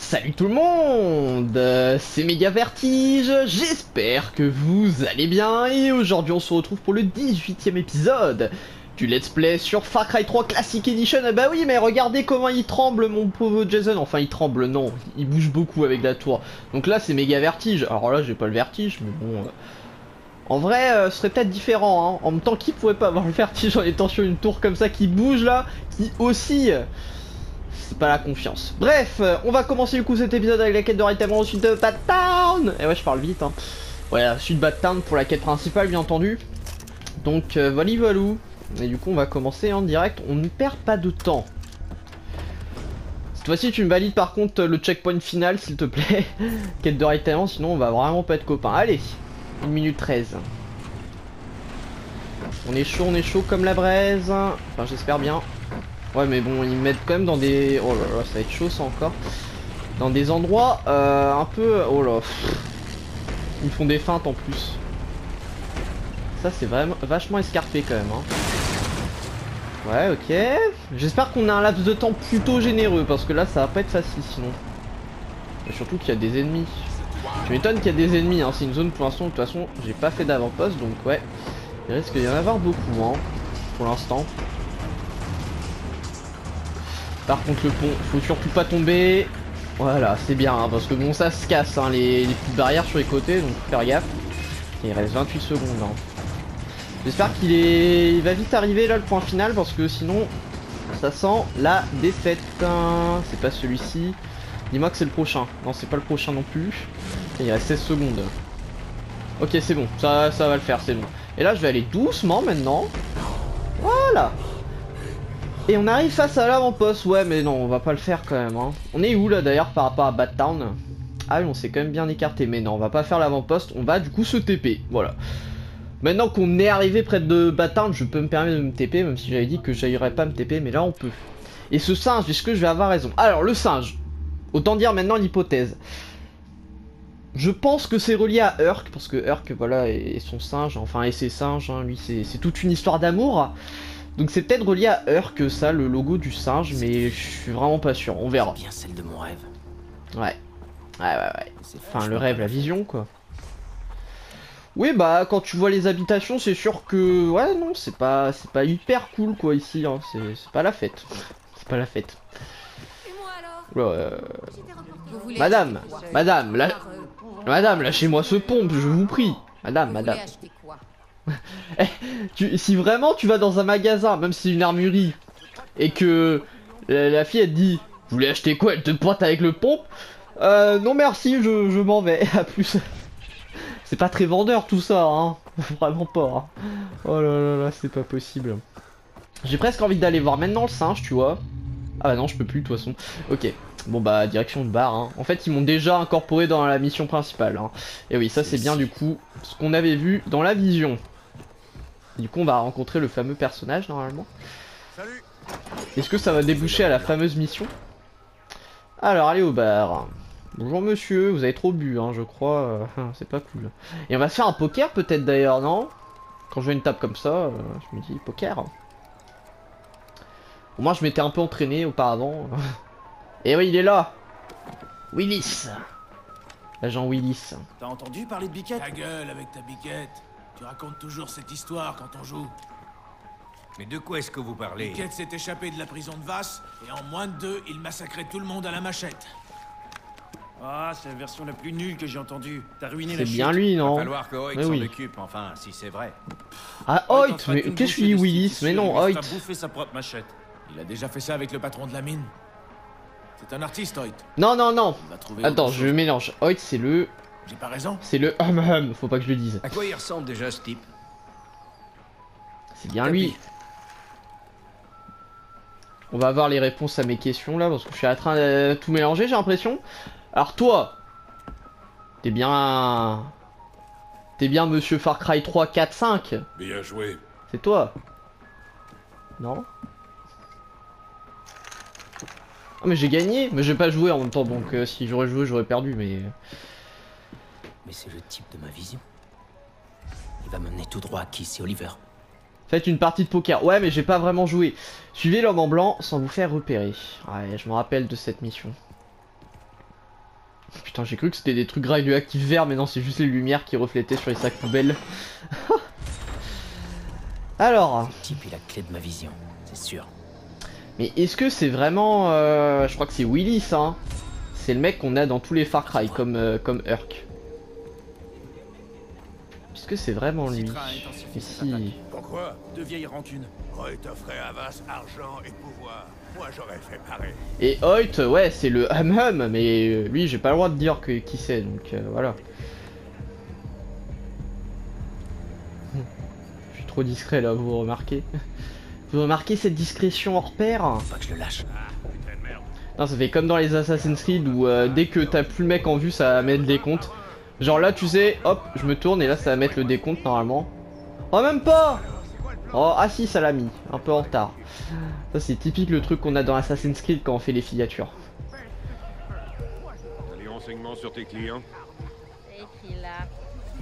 Salut tout le monde, c'est Mega Vertige, j'espère que vous allez bien et aujourd'hui on se retrouve pour le 18e épisode du Let's Play sur Far Cry 3 Classic Edition. Bah oui, mais regardez comment il tremble mon pauvre Jason, enfin il tremble non, il bouge beaucoup avec la tour. Donc là c'est Mega Vertige, alors là j'ai pas le vertige mais bon... En vrai, ce serait peut-être différent, hein. En même temps qui pouvait pas avoir le vertige en étant sur une tour comme ça qui bouge là, qui oscille. C'est pas la confiance. Bref, on va commencer du coup cet épisode avec la quête de Rétalement, ensuite de Badtown. Et ouais, je parle vite, hein. Ouais, suite Badtown pour la quête principale, bien entendu. Donc, vali-valou. Et du coup, on va commencer en direct. On ne perd pas de temps. Cette fois-ci, tu me valides par contre le checkpoint final, s'il te plaît. Quête de Rétalement, sinon on va vraiment pas être copains. Allez, 1 minute 13. On est chaud comme la braise. Enfin, j'espère bien. Ouais mais bon ils me mettent quand même dans des... Oh là là ça va être chaud ça encore. Dans des endroits un peu... Oh là... Ils me font des feintes en plus. Ça c'est vraiment vachement escarpé quand même hein. Ouais ok. J'espère qu'on a un laps de temps plutôt généreux parce que là ça va pas être facile sinon. Et surtout qu'il y a des ennemis. Je m'étonne qu'il y a des ennemis hein. C'est une zone pour l'instant de toute façon j'ai pas fait d'avant-poste donc ouais. Il risque d'y en avoir beaucoup hein. Pour l'instant. Par contre le pont, faut surtout pas tomber. Voilà, c'est bien, hein, parce que bon ça se casse, hein, les petites barrières sur les côtés, donc faut faire gaffe. Et il reste 28 secondes. Hein. J'espère qu'il est... Il va vite arriver là le point final, parce que sinon ça sent la défaite. Hein. C'est pas celui-ci. Dis-moi que c'est le prochain. Non, c'est pas le prochain non plus. Et il reste 16 secondes. Ok, c'est bon, ça va le faire, c'est bon. Et là je vais aller doucement maintenant. Voilà. Et on arrive face à l'avant-poste, ouais mais non on va pas le faire quand même hein. On est où là d'ailleurs par rapport à Badtown? Ah oui on s'est quand même bien écarté mais non on va pas faire l'avant-poste, on va du coup se TP, voilà. Maintenant qu'on est arrivé près de Badtown je peux me permettre de me TP même si j'avais dit que j'aillerais pas me TP mais là on peut. Et ce singe, est-ce que je vais avoir raison? Alors le singe, autant dire maintenant l'hypothèse. Je pense que c'est relié à Urk parce que Urk voilà et son singe, enfin et ses singes, hein, lui c'est toute une histoire d'amour. Donc c'est peut-être relié à Urk ça, le logo du singe, mais je suis vraiment pas sûr, on verra. Bien celle de mon rêve. Ouais. Ouais. Enfin le rêve, la vision quoi. Oui bah quand tu vois les habitations c'est sûr que... Ouais non c'est pas hyper cool quoi ici, hein. C'est pas la fête. C'est pas la fête. Madame, lâchez-moi ce pompe, je vous prie. Madame. Si vraiment tu vas dans un magasin, même si c'est une armurerie, et que la fille elle te dit vous voulez acheter quoi, elle te pointe avec le pompe, non merci je m'en vais, à plus. C'est pas très vendeur tout ça hein, vraiment pas hein. Oh là c'est pas possible. J'ai presque envie d'aller voir maintenant le singe tu vois. Ah bah non je peux plus de toute façon. Ok bon bah direction de bar hein. En fait ils m'ont déjà incorporé dans la mission principale hein. Et oui ça c'est bien du coup ce qu'on avait vu dans la vision. Du coup on va rencontrer le fameux personnage normalement. Salut. Est-ce que ça va déboucher à la fameuse mission? Alors allez au bar. Bonjour monsieur, vous avez trop bu hein, je crois, c'est pas cool. Et on va se faire un poker peut-être d'ailleurs non? Quand je vois une table comme ça, je me dis poker. Au moins je m'étais un peu entraîné auparavant. Et oui il est là, Willis. L'agent Willis. T'as entendu parler de biquette? Ta gueule avec ta biquette. Tu racontes toujours cette histoire quand on joue. Mais de quoi est-ce que vous parlez? Biquette s'est échappé de la prison de Vaas, et en moins de 2, il massacrait tout le monde à la machette. Ah, c'est la version la plus nulle que j'ai entendue. T'as ruiné la chute. C'est bien lui, non? Il va falloir que Hoyt s'en occupe, enfin, si c'est vrai. Ah, Hoyt, mais qu'est-ce que je dis Willis? Mais non, Hoyt. Il a bouffé sa propre machette. Il a déjà fait ça avec le patron de la mine. C'est un artiste, Hoyt. Non. Attends, je mélange. Hoyt, c'est le... J'ai pas raison. C'est le hum, faut pas que je le dise. À quoi il ressemble déjà ce type? C'est bien lui. On va avoir les réponses à mes questions là parce que je suis en train de tout mélanger, j'ai l'impression. Alors toi, t'es bien monsieur Far Cry 3, 4, 5. Bien joué. C'est toi. Non? Oh, mais j'ai gagné, mais j'ai pas joué en même temps donc si j'aurais joué j'aurais perdu mais... Mais c'est le type de ma vision. Il va m'amener tout droit à qui? C'est Oliver. Faites une partie de poker. Ouais mais j'ai pas vraiment joué. Suivez l'homme en blanc sans vous faire repérer. Ouais je me rappelle de cette mission. Putain, j'ai cru que c'était des trucs radioactifs qui verts, mais non, c'est juste les lumières qui reflétaient sur les sacs poubelles. Alors... ce type, il a clé de ma vision, c'est sûr. Mais est-ce que c'est vraiment... je crois que c'est Willis, hein. C'est le mec qu'on a dans tous les Far Cry, comme, comme Urk. Est-ce que c'est vraiment lui? Ici. Pourquoi? De vieilles rancunes. Hoyt offrait à Vaas argent et pouvoir. Moi j'aurais fait pareil. Et Hoyt, ouais, c'est le Ham-Hum, mais lui j'ai pas le droit de dire que, qui c'est, donc voilà. Je suis trop discret là, vous remarquez? Vous remarquez cette discrétion hors pair? Faut que je le lâche. Non, ça fait comme dans les Assassin's Creed où dès que t'as plus le mec en vue, ça met le décompte. Genre là, tu sais, hop, je me tourne et là, ça va mettre le décompte normalement. Oh, même pas! Oh, ah si, ça l'a mis. Un peu en retard. Ça, c'est typique le truc qu'on a dans Assassin's Creed quand on fait les filatures. T'as les renseignements sur tes clients? C'est écrit là.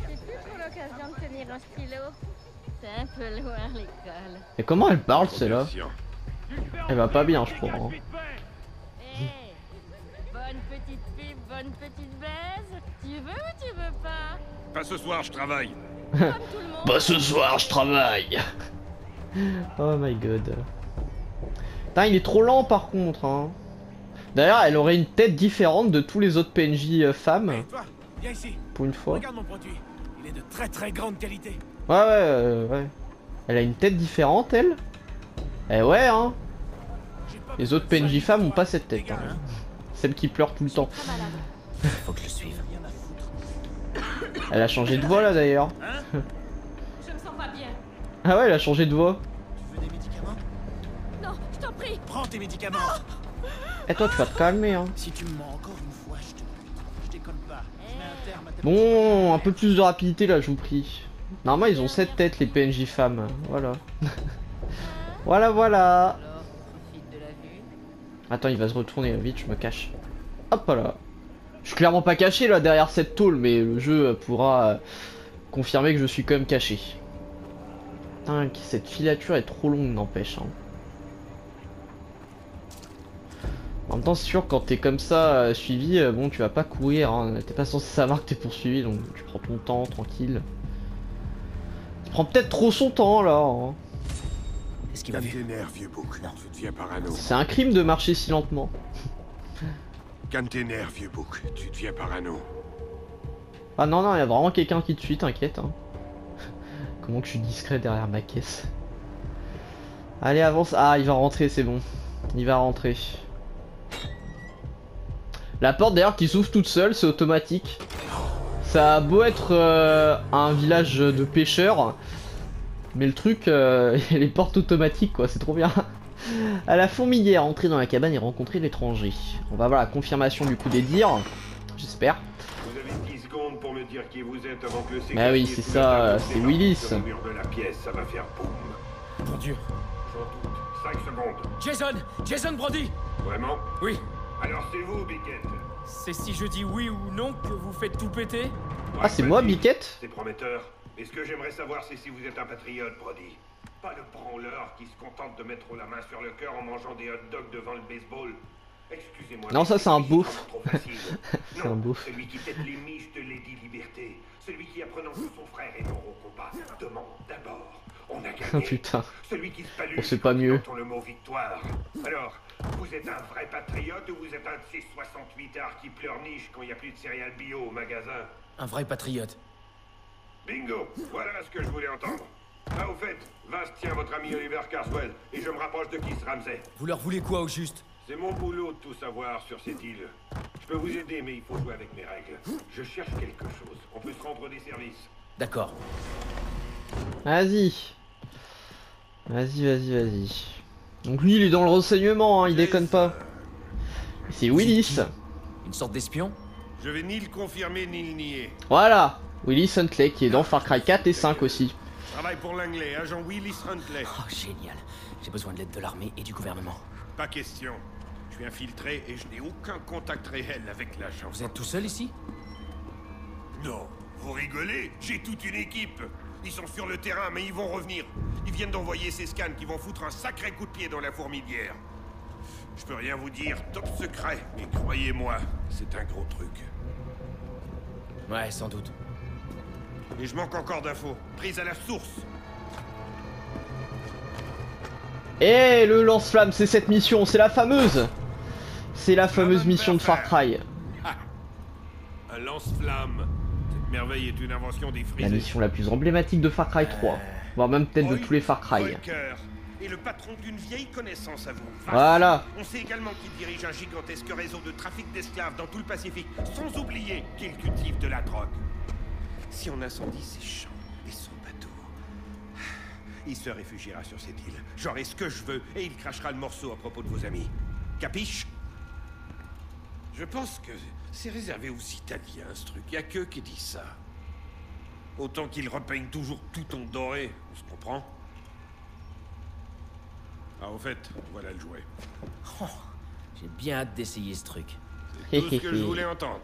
C'est plus pour l'occasion de tenir un stylo. C'est un peu loin l'école. Et comment elle parle, celle-là? Elle va pas bien, je crois. Hein. Hey, bonne petite pipe, bonne petite baise. Tu veux ou tu veux pas? Pas ce soir, je travaille. Pas ce soir, je travaille. Oh my god. Putain, il est trop lent par contre. Hein. D'ailleurs, elle aurait une tête différente de tous les autres PNJ femmes. Hey, toi, viens ici. Pour une fois. Regarde mon produit. Il est de très très grande qualité. Ouais, ouais, ouais. Elle a une tête différente, elle. Eh ouais, hein. Les autres PNJ femmes ont pas cette tête. Hein. Celle qui pleure tout le temps. Faut que je le suive. Elle a changé de voix là d'ailleurs. Je me sens pas bien. Ah ouais, elle a changé de voix. Tu veux des médicaments? Non, je t'en prie. Prends tes médicaments. Et toi, tu vas te calmer, hein. Si tu me mens encore une fois, je te bute. Je déconne pas. Je mets un terme à ta... Bon, un peu plus de rapidité là, je vous prie. Normalement, ils ont 7 têtes les PNJ femmes. Voilà. Voilà, voilà. Attends, il va se retourner vite, je me cache. Hop là. Je suis clairement pas caché là derrière cette tôle, mais le jeu pourra confirmer que je suis quand même caché. Putain, cette filature est trop longue, n'empêche. Hein. En même temps, c'est sûr, quand t'es comme ça suivi, bon, tu vas pas courir. Hein. T'es pas censé savoir que t'es poursuivi, donc tu prends ton temps, tranquille. Tu prends peut-être trop son temps là. Hein. Est-ce qu'il va parano. C'est un crime de marcher si lentement. Calme tes nerfs, vieux bouc, tu deviens parano. Ah non, non, il y a vraiment quelqu'un qui te suit, t'inquiète. Hein. Comment que je suis discret derrière ma caisse. Allez, avance. Ah, il va rentrer, c'est bon. Il va rentrer. La porte d'ailleurs qui s'ouvre toute seule, c'est automatique. Ça a beau être un village de pêcheurs, mais le truc, les portes automatiques, quoi, c'est trop bien. À la fourmilière, entrer dans la cabane et rencontrer l'étranger. On va avoir la confirmation du coup des dires, j'espère. Bah oui, c'est ça, c'est Willis. Mon Dieu. Jason Brody. Vraiment? Oui. Alors c'est vous, Biquette? C'est si je dis oui ou non que vous faites tout péter? Ouais, ah, c'est moi, Biquette? C'est prometteur. Et ce que j'aimerais savoir, c'est si vous êtes un patriote, Brody. Pas le branleur qui se contente de mettre la main sur le cœur en mangeant des hot dogs devant le baseball. Excusez-moi. Non, ça c'est un bouffe. C'est un bouffe. Celui qui tête les miches de Lady Liberté. Celui qui apprenant que son frère est mort au combat. Demande d'abord. On a gagné. Putain. Celui qui se palue. On sait pas mieux. Le mot victoire. Alors, vous êtes un vrai patriote ou vous êtes un de ces 68 ards qui pleurnichent quand il n'y a plus de céréales bio au magasin? Un vrai patriote. Bingo. Voilà ce que je voulais entendre. Ah, au fait, Vaas tient votre ami Oliver Carswell, et je me rapproche de Keith Ramsay. Vous leur voulez quoi au juste? C'est mon boulot de tout savoir sur cette île. Je peux vous aider, mais il faut jouer avec mes règles. Je cherche quelque chose. On peut se rendre des services. D'accord. Vas-y. Vas-y, vas-y, vas-y. Donc lui, il est dans le renseignement, hein, il déconne pas. C'est Willis. Une sorte d'espion? Je vais ni le confirmer, ni le nier. Voilà, Willis Huntley, qui est dans Far Cry 4 et 5 aussi. Travaille pour l'anglais, agent Willis Huntley. Oh, génial. J'ai besoin de l'aide de l'armée et du gouvernement. Pas question. Je suis infiltré et je n'ai aucun contact réel avec l'agent. Vous êtes tout seul ici? Non. Vous rigolez? J'ai toute une équipe. Ils sont sur le terrain, mais ils vont revenir. Ils viennent d'envoyer ces scans qui vont foutre un sacré coup de pied dans la fourmilière. Je peux rien vous dire, top secret, mais croyez-moi, c'est un gros truc. Ouais, sans doute. Et je manque encore d'infos, prise à la source. Eh, le lance-flamme, c'est cette mission, c'est la fameuse. C'est la fameuse mission de Far Cry. Un lance-flamme. Cette merveille est une invention des frisés. La mission la plus emblématique de Far Cry 3, voire même peut-être de tous les Far Cry. Et le patron d'une vieille connaissance à vous. Voilà. On sait également qu'il dirige un gigantesque réseau de trafic d'esclaves dans tout le Pacifique, sans oublier qu'il cultive de la drogue. Si on incendie ses champs et son bateau, il se réfugiera sur cette île. J'aurai ce que je veux et il crachera le morceau à propos de vos amis. Capiche? Je pense que c'est réservé aux Italiens, ce truc. Y'a qu'eux qui disent ça. Autant qu'ils repeignent toujours tout en doré, on se comprend? Ah, au fait, voilà le jouet. Oh, j'ai bien hâte d'essayer ce truc. C'est tout ce que je voulais entendre.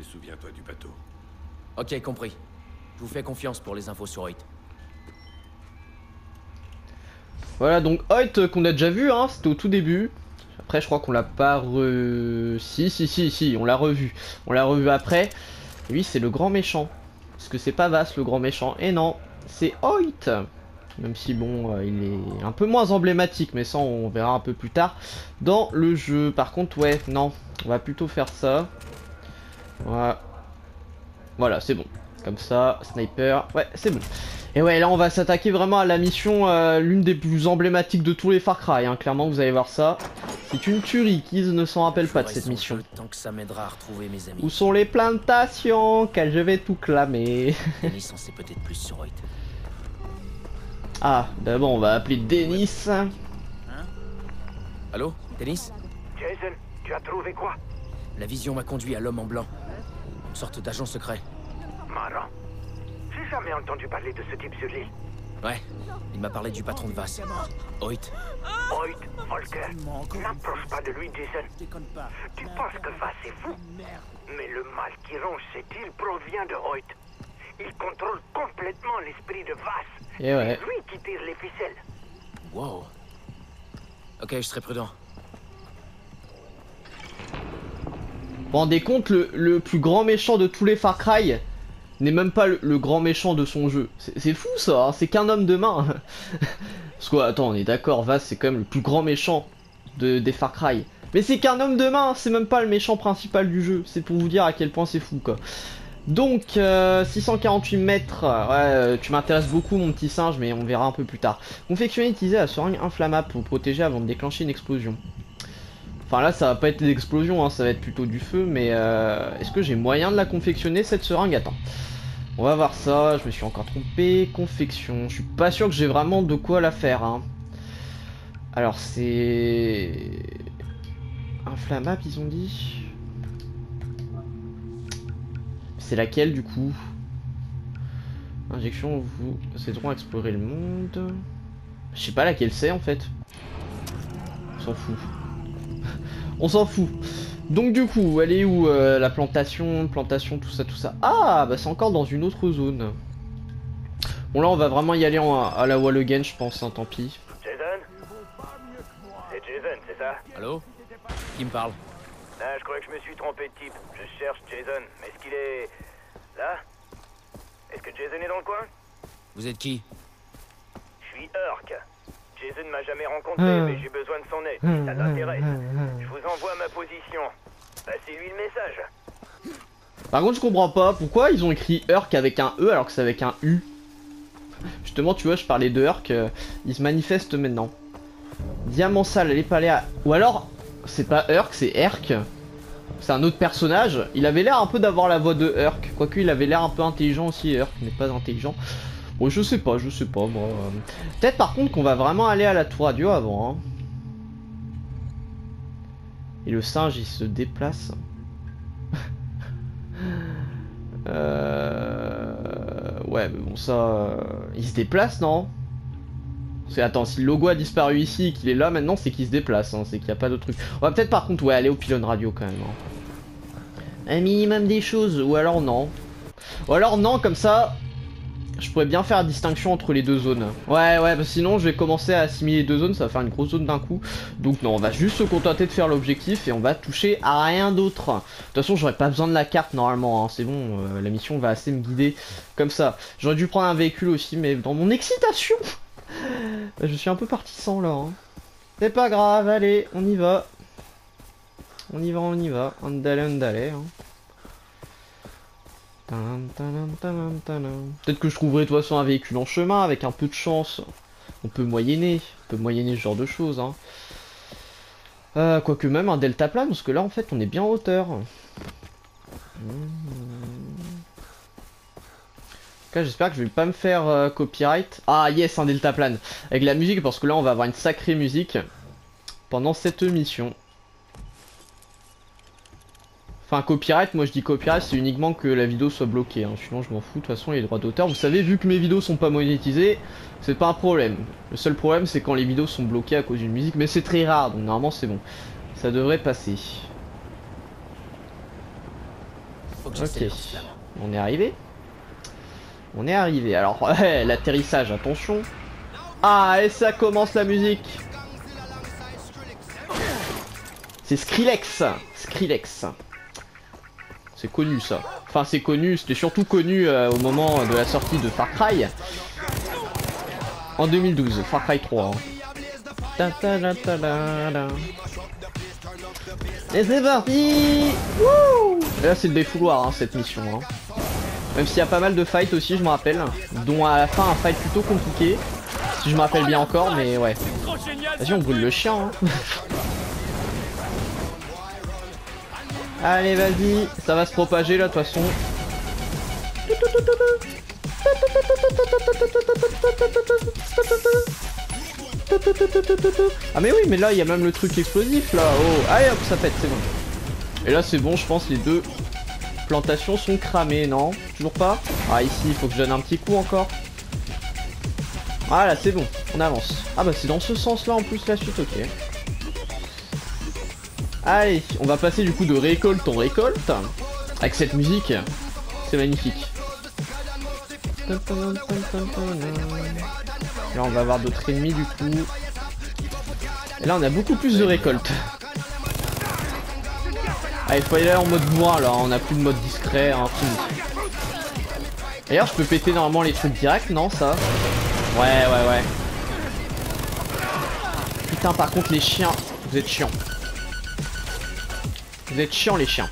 Et souviens-toi du bateau. Ok, compris. Je vous fais confiance pour les infos sur Hoyt. Voilà, donc Hoyt qu'on a déjà vu, hein, c'était au tout début. Après, je crois qu'on l'a pas re... Si, on l'a revu. On l'a revu après. Lui, c'est le grand méchant. Parce que c'est pas Vaas, le grand méchant. Et non, c'est Hoyt. Même si bon, il est un peu moins emblématique, mais ça on verra un peu plus tard dans le jeu. Par contre, ouais, non, on va plutôt faire ça. Voilà, voilà, c'est bon. Comme ça, sniper, ouais, c'est bon. Et ouais, là on va s'attaquer vraiment à la mission, l'une des plus emblématiques de tous les Far Cry. Hein. Clairement, vous allez voir ça. C'est une tuerie, qui ne s'en rappelle pas de cette mission. Tant que ça m'aidera à retrouver mes amis. Où sont les plantations? Car je vais tout clamer. C'est peut-être plus sur Hoyt. Ah, d'abord on va appeler Dennis. Hein? Allô, Dennis? Jason, tu as trouvé quoi? La vision m'a conduit à l'homme en blanc. Une sorte d'agent secret. Marrant. J'ai jamais entendu parler de ce type sur l'île. Ouais, il m'a parlé du patron de Vaas. Hoyt. Hoyt Volker. N'approche pas de lui, Jason. Tu penses que Vaas est fou? Mais le mal qui ronge cette île provient de Hoyt. Il contrôle complètement l'esprit de Vaas. Et ouais. Lui qui tire les ficelles. Wow. Ok, je serai prudent. Vous vous rendez compte, le plus grand méchant de tous les Far Cry n'est même pas le grand méchant de son jeu. C'est fou ça, hein, c'est qu'un homme de main. Parce que, attends, on est d'accord, Vaas c'est quand même le plus grand méchant des Far Cry. Mais c'est qu'un homme de main, c'est même pas le méchant principal du jeu. C'est pour vous dire à quel point c'est fou quoi. Donc 648 mètres, ouais, tu m'intéresses beaucoup mon petit singe, mais on verra un peu plus tard. Confectionner et utiliser la seringue inflammable pour protéger avant de déclencher une explosion. Enfin là ça va pas être des explosions, hein, ça va être plutôt du feu, mais est-ce que j'ai moyen de la confectionner cette seringue? Attends, on va voir ça, je me suis encore trompé, confection, je suis pas sûr que j'ai vraiment de quoi la faire. Hein. Alors c'est... inflammable ils ont dit. C'est laquelle du coup? Injection, vous aideront à explorer le monde. Je sais pas laquelle c'est en fait. On s'en fout. On s'en fout. Donc du coup, elle est où la plantation, tout ça. Ah bah c'est encore dans une autre zone. Bon là on va vraiment y aller à la wall again je pense, hein, tant pis. Jason, c'est ça? Allô? Qui me parle? Ah, je crois que je me suis trompé de type. Je cherche Jason. Est-ce qu'il est... là? Est-ce que Jason est dans le coin? Vous êtes qui? Je suis Urk. Jason m'a jamais rencontré, mais j'ai besoin de son aide. Si ça t'intéresse, je vous envoie ma position. Passez-lui le message. Par contre, je comprends pas. Pourquoi ils ont écrit Urk avec un E alors que c'est avec un U? Justement, tu vois, je parlais de Urk. Il se manifeste maintenant. Diamant sale, elle est pas allée à... Ou alors... C'est pas Urk, c'est Erk. C'est un autre personnage. Il avait l'air un peu d'avoir la voix de Urk. Quoique il avait l'air un peu intelligent aussi. Urk n'est pas intelligent. Bon, je sais pas moi. Peut-être par contre qu'on va vraiment aller à la tour radio avant. Hein. Et le singe il se déplace. Ouais, mais bon, ça. Il se déplace, non? Attends, si le logo a disparu ici et qu'il est là maintenant, c'est qu'il se déplace, hein, c'est qu'il n'y a pas d'autre truc. On va peut-être par contre aller au pylône radio quand même. Hein. Un minimum des choses, ou alors non. Comme ça, Je pourrais bien faire la distinction entre les deux zones. Ouais, ouais, bah sinon je vais commencer à assimiler les deux zones, ça va faire une grosse zone d'un coup. Donc non, on va juste se contenter de faire l'objectif et on va toucher à rien d'autre. De toute façon, j'aurais pas besoin de la carte normalement, hein. C'est bon, la mission va assez me guider comme ça. J'aurais dû prendre un véhicule aussi, mais dans mon excitation, je suis un peu parti sans là. Hein. C'est pas grave, allez, on y va. On y va, on y va. Andale, hein. Peut-être que je trouverai de toute façon un véhicule en chemin avec un peu de chance. On peut moyenner ce genre de choses. Hein. Quoique même un delta plane, parce que là en fait on est bien en hauteur. En tout cas j'espère que je vais pas me faire copyright. Ah yes, un delta plane avec la musique, parce que là on va avoir une sacrée musique pendant cette mission. Enfin copyright, moi je dis copyright, c'est uniquement que la vidéo soit bloquée, hein. Sinon je m'en fous, de toute façon les droits d'auteur, vous savez, vu que mes vidéos sont pas monétisées, c'est pas un problème. Le seul problème c'est quand les vidéos sont bloquées à cause d'une musique, mais c'est très rare, donc normalement c'est bon. Ça devrait passer. Ok, on est arrivé. On est arrivé, alors ouais, l'atterrissage, attention. Ah, et ça commence la musique. C'est Skrillex. C'est connu ça. Enfin c'est connu, c'était surtout connu au moment de la sortie de Far Cry. En 2012, Far Cry 3. Hein. Et c'est parti. Wouh. Et là c'est le défouloir, hein, cette mission. Hein. Même s'il y a pas mal de fights aussi, je me rappelle. Dont à la fin un fight plutôt compliqué. Si je me rappelle bien encore, mais ouais. Vas-y, on brûle le chien. Hein. Allez, vas-y, ça va se propager là de toute façon. Ah mais oui, mais là il y a même le truc explosif là. Oh, allez hop, ça pète, c'est bon. Et là c'est bon, je pense les deux plantations sont cramées, non? Toujours pas? Ah ici, il faut que je donne un petit coup encore. Ah là c'est bon, on avance. Ah bah c'est dans ce sens là en plus la suite, ok. Allez, on va passer du coup de récolte en récolte avec cette musique, c'est magnifique. Là on va avoir d'autres ennemis du coup. Et là on a beaucoup plus de récoltes. Allez, faut y aller en mode bois là, on a plus de mode discret. Hein, d'ailleurs je peux péter normalement les trucs directs, non ça? Ouais. Putain par contre les chiens, vous êtes chiants. Vous êtes chiants les chiens.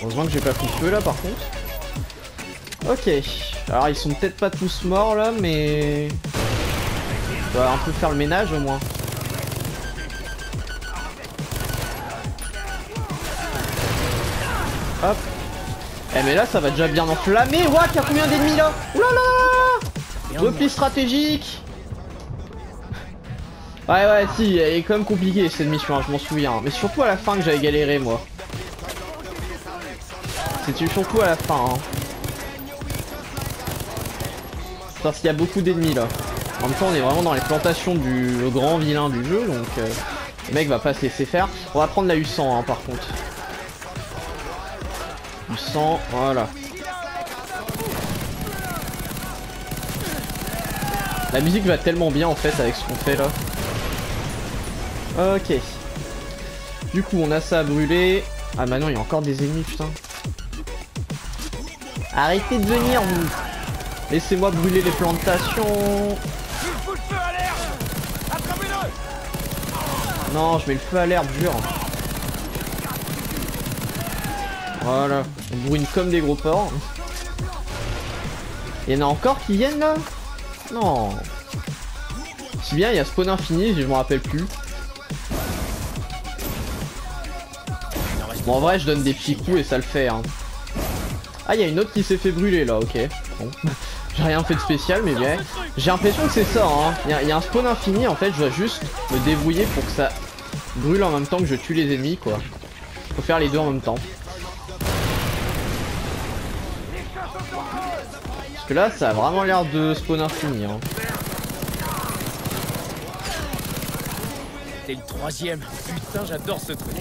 Heureusement que j'ai pas pris feu là par contre. Ok. Alors ils sont peut-être pas tous morts là, mais... on va un peu faire le ménage au moins. Hop. Eh mais là ça va déjà bien enflammer. Ouah, il y a combien d'ennemis là? Oulala. Repli stratégique. Ouais, si, elle est quand même compliquée cette mission, hein, je m'en souviens. Mais surtout à la fin que j'avais galéré, moi. C'était surtout à la fin. Hein. Parce qu'il y a beaucoup d'ennemis là. En même temps, on est vraiment dans les plantations du le grand vilain du jeu, donc le mec va pas se laisser faire. On va prendre la U100, hein, par contre. U100, voilà. La musique va tellement bien en fait avec ce qu'on fait là. Ok. Du coup on a ça à brûler. Ah bah non, il y a encore des ennemis, putain. Arrêtez de venir vous. Laissez-moi brûler les plantations. Non, je mets le feu à l'herbe, jure. Voilà. On brûle comme des gros porcs. Il y en a encore qui viennent là? Non. Si bien il y a spawn infini, je m'en rappelle plus. Bon, en vrai je donne des petits coups et ça le fait, hein. Ah il y a une autre qui s'est fait brûler là, ok. Bon. J'ai rien fait de spécial mais bien. J'ai l'impression que c'est ça, hein. Il y a un spawn infini en fait, je dois juste me débrouiller pour que ça brûle en même temps que je tue les ennemis quoi. Faut faire les deux en même temps. Parce que là ça a vraiment l'air de spawn infini, hein. Le troisième, putain j'adore ce truc.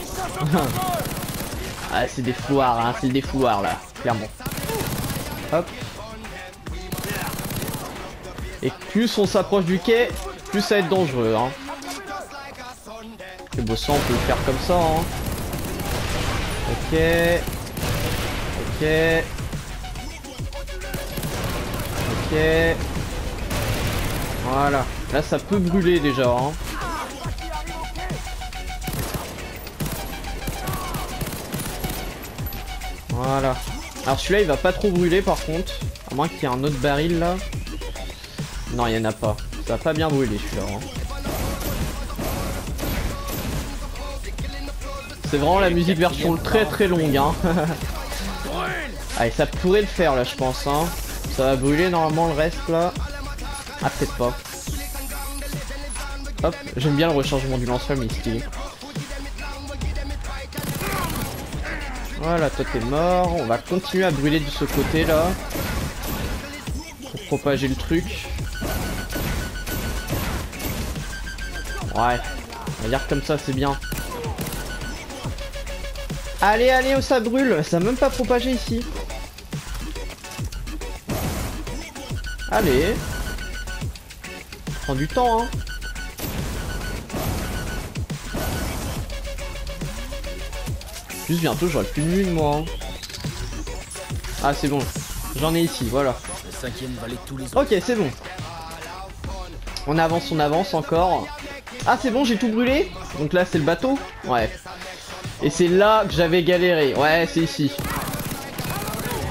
Ah c'est des fouards, hein, c'est des fouards là, clairement. Hop. Et plus on s'approche du quai, plus ça va être dangereux. Hein. Le bossant, on peut le faire comme ça. Hein. Ok. Ok. Ok. Voilà. Là, ça peut brûler déjà. Hein. Voilà. Alors celui-là, il va pas trop brûler par contre. À moins qu'il y ait un autre baril là. Non, il n'y en a pas. Ça va pas bien brûler celui-là. Hein. C'est vraiment la musique version très très longue. Hein. Allez, ça pourrait le faire là, je pense. Hein. Ça va brûler normalement le reste là. Ah, peut-être pas. Hop, j'aime bien le rechargement du lance-flamme, il est stylé. Voilà, toi t'es mort. On va continuer à brûler de ce côté là. Pour propager le truc. Ouais. Regarde comme ça, c'est bien. Allez, allez, oh, ça brûle. Ça n'a même pas propagé ici. Allez. Ça prend du temps, hein. Juste bientôt, j'aurai plus de lune, moi. Hein. Ah, c'est bon. J'en ai ici, voilà. Ok, c'est bon. On avance encore. Ah, c'est bon, j'ai tout brûlé. Donc là, c'est le bateau. Ouais. Et c'est là que j'avais galéré. Ouais, c'est ici.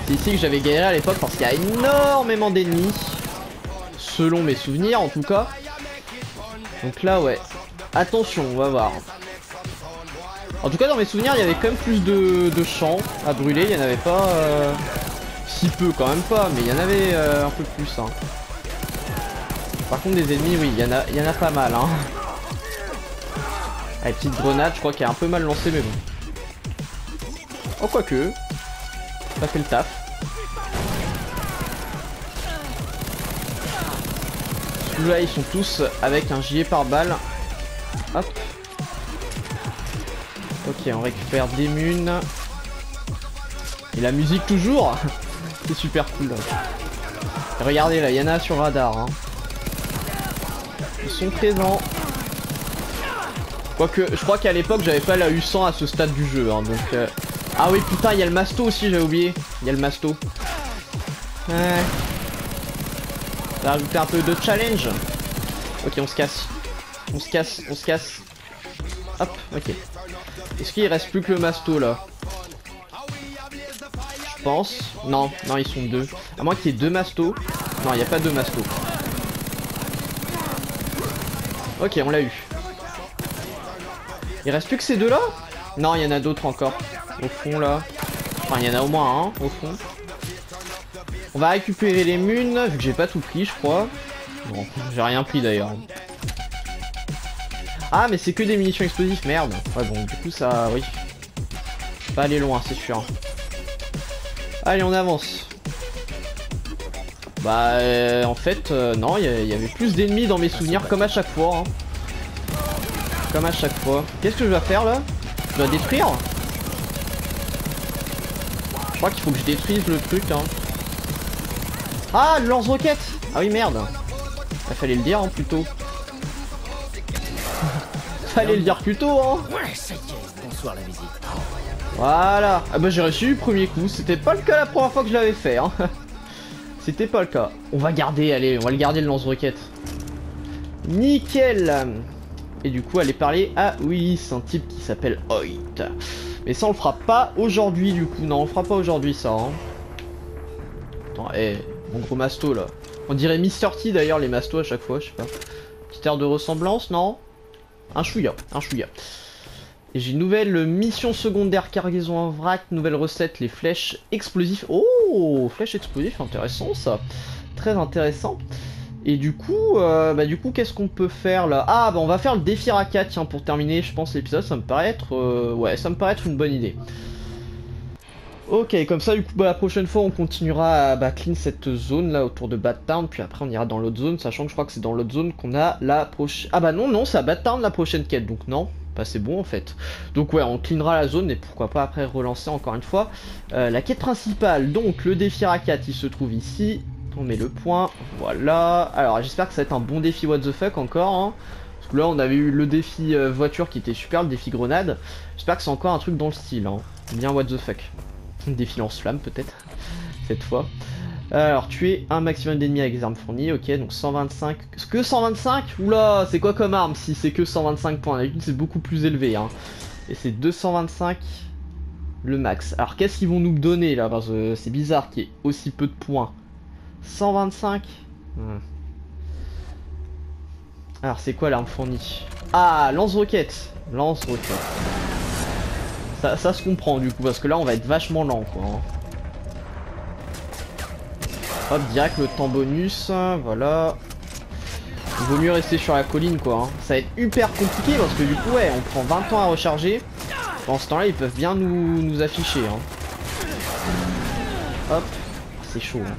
C'est ici que j'avais galéré à l'époque parce qu'il y a énormément d'ennemis. Selon mes souvenirs, en tout cas. Donc là, ouais. Attention, on va voir. En tout cas, dans mes souvenirs, il y avait quand même plus de champs à brûler. Il n'y en avait pas... si peu, quand même pas. Mais il y en avait un peu plus. Hein. Par contre, des ennemis, oui, il y en a pas mal. Hein. Allez, petite grenade, je crois qu'elle est un peu mal lancée, mais bon. Oh, quoique. Ça fait le taf. Là, ils sont tous avec un gilet par balle. Hop. Ok, on récupère des munes. Et la musique, toujours. C'est super cool. Et regardez, là, il y en a sur radar. Hein. Ils sont présents. Quoique, je crois qu'à l'époque, j'avais pas la U100 à ce stade du jeu. Hein, donc, Ah oui, putain, il y a le masto aussi, j'avais oublié. Il y a le masto. Ça a rajouté un peu de challenge. Ok, on se casse. On se casse, on se casse. Hop, ok. Est-ce qu'il reste plus que le masto, là? Je pense. Non, non, ils sont deux. À moins qu'il y ait deux mastos. Non, il n'y a pas deux mastos. Ok, on l'a eu. Il reste plus que ces deux-là? Non, il y en a d'autres encore. Au fond, là. Enfin, il y en a au moins un, au fond. On va récupérer les munes, vu que j'ai pas tout pris, je crois. Bon, j'ai rien pris, d'ailleurs. Ah, mais c'est que des munitions explosives, merde. Ouais, bon, du coup, ça... Oui. Pas aller loin, c'est sûr. Allez, on avance. Bah, en fait, non, il y avait plus d'ennemis dans mes souvenirs, comme à chaque fois. Hein. Comme à chaque fois. Qu'est-ce que je dois faire, là? Je dois détruire? Je crois qu'il faut que je détruise le truc, hein. Ah, le lance-roquette! Ah oui, merde. Il fallait le dire, hein, plutôt. Fallait le dire plus tôt, hein. Bonsoir la visite. Voilà. Ah bah j'ai reçu le premier coup. C'était pas le cas la première fois que je l'avais fait. Hein. C'était pas le cas. On va garder, allez, on va le garder le lance-roquette. Nickel. Et du coup, allez parler à Willis, un type qui s'appelle Hoyt. Mais ça, on le fera pas aujourd'hui, du coup. Non, on le fera pas aujourd'hui, ça. Hein. Attends, hey, mon gros masto, là. On dirait Mr. T, d'ailleurs, les mastos à chaque fois, je sais pas. Petite air de ressemblance, non? Un chouïa, un chouïa. Et j'ai une nouvelle mission secondaire, cargaison en vrac, nouvelle recette, les flèches explosives. Oh, flèches explosives, intéressant ça. Très intéressant. Et du coup, qu'est-ce qu'on peut faire là? Ah, bah on va faire le défi Rakat, tiens, pour terminer, je pense, l'épisode. Ça me paraît être... ouais, ça me paraît être une bonne idée. Ok, comme ça, du coup, bah, la prochaine fois, on continuera à clean cette zone là autour de Badtown, puis après, on ira dans l'autre zone, sachant que je crois que c'est dans l'autre zone qu'on a la prochaine... Ah bah non, non, c'est à Badtown la prochaine quête, donc non, bah c'est bon en fait. Donc ouais, on cleanera la zone et pourquoi pas après relancer encore une fois la quête principale. Donc le défi Rakat, il se trouve ici. On met le point, voilà. Alors j'espère que ça va être un bon défi what the fuck encore, hein. Parce que là on avait eu le défi voiture qui était super, le défi grenade. J'espère que c'est encore un truc dans le style, hein. Bien what the fuck. Défi lance-flamme peut-être, cette fois. Alors tuer un maximum d'ennemis avec des armes fournies, ok, donc 125, que 125 ? Oula, c'est quoi comme arme si c'est que 125 points, d'habitude c'est beaucoup plus élevé, hein. Et c'est 225 le max. Alors qu'est-ce qu'ils vont nous donner là, parce que c'est bizarre qu'il y ait aussi peu de points. 125 Alors c'est quoi l'arme fournie? Ah, lance-roquette. Lance-roquette. Ça se comprend du coup, parce que là on va être vachement lent quoi, hein. Hop, direct le temps bonus, voilà. Il vaut mieux rester sur la colline quoi, hein. Ça va être hyper compliqué parce que du coup ouais, on prend 20 ans à recharger. Dans ce temps là ils peuvent bien nous afficher, hein. Hop, c'est chaud, hein.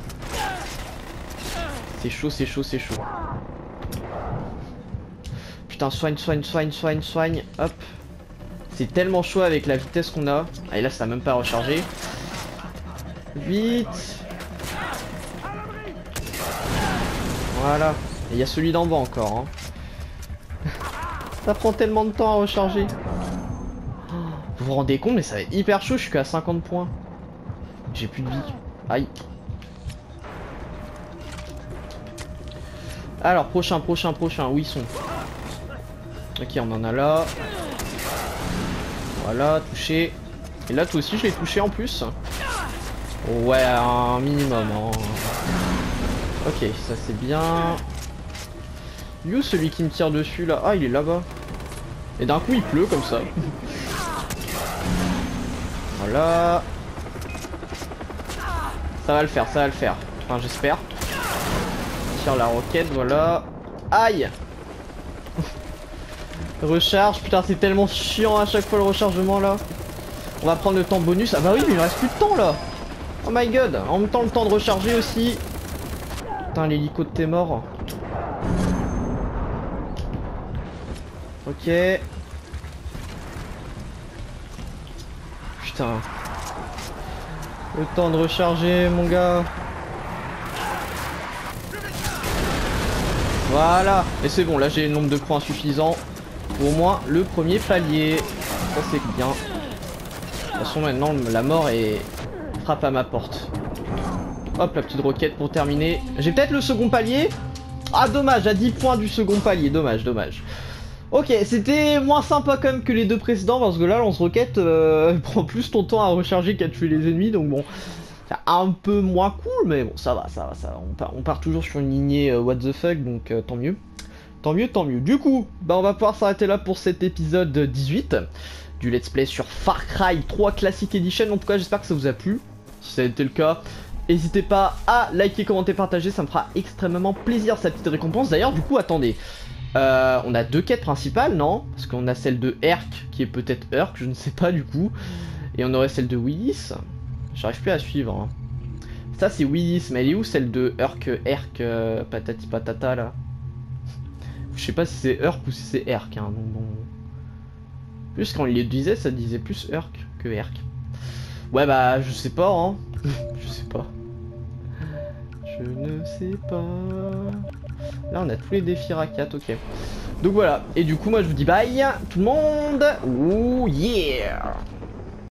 C'est chaud, c'est chaud, c'est chaud. Putain, soigne, soigne, soigne, soigne, soigne. Hop. C'est tellement chaud avec la vitesse qu'on a. Ah, et là, ça n'a même pas rechargé. Vite. Voilà. Et il y a celui d'en bas encore, hein. Ça prend tellement de temps à recharger. Vous vous rendez compte, mais ça va être hyper chaud. Je suis qu'à 50 points. J'ai plus de vie. Aïe. Alors prochain, où ils sont? Ok, on en a là. Voilà, touché. Et là toi aussi je l'ai touché en plus. Ouais, un minimum, hein. Ok, ça c'est bien. Il est où celui qui me tire dessus là? Ah, il est là-bas. Et d'un coup il pleut comme ça. Voilà. Ça va le faire, ça va le faire. Enfin j'espère. Tire la roquette, voilà. Aïe. Recharge, putain c'est tellement chiant à chaque fois le rechargement là. On va prendre le temps bonus. Ah bah oui, mais il reste plus de temps là. Oh my god. En même temps le temps de recharger aussi. Putain, l'hélico de tes morts. Ok. Putain. Le temps de recharger mon gars. Voilà, et c'est bon, là j'ai le nombre de points suffisant pour au moins le premier palier. Ça c'est bien. De toute façon maintenant la mort est... frappe à ma porte. Hop, la petite roquette pour terminer. J'ai peut-être le second palier. Ah dommage, à 10 points du second palier, dommage. Ok, c'était moins sympa quand même que les deux précédents parce que là lance-roquette prend plus ton temps à recharger qu'à tuer les ennemis, donc bon... un peu moins cool, mais bon, ça va. On part toujours sur une lignée what the fuck, donc tant mieux. Tant mieux. Du coup, bah, on va pouvoir s'arrêter là pour cet épisode 18 du Let's Play sur Far Cry 3 Classic Edition. En tout cas, j'espère que ça vous a plu. Si ça a été le cas, n'hésitez pas à liker, commenter, partager. Ça me fera extrêmement plaisir, cette petite récompense. D'ailleurs, du coup, attendez. On a deux quêtes principales, non? Parce qu'on a celle de Herc, qui est peut-être Herc, je ne sais pas du coup. Et on aurait celle de Willis. J'arrive plus à suivre, hein. Ça c'est Willis, mais elle est où celle de Herc, patati patata là? Je sais pas si c'est Herc ou si c'est Herc, hein. Bon. Plus quand il le disait, ça disait plus Herc que Herc. Ouais bah je sais pas, hein. Je ne sais pas. Là on a tous les défis Rakat, ok. Donc voilà, et du coup moi je vous dis bye tout le monde. Oh yeah.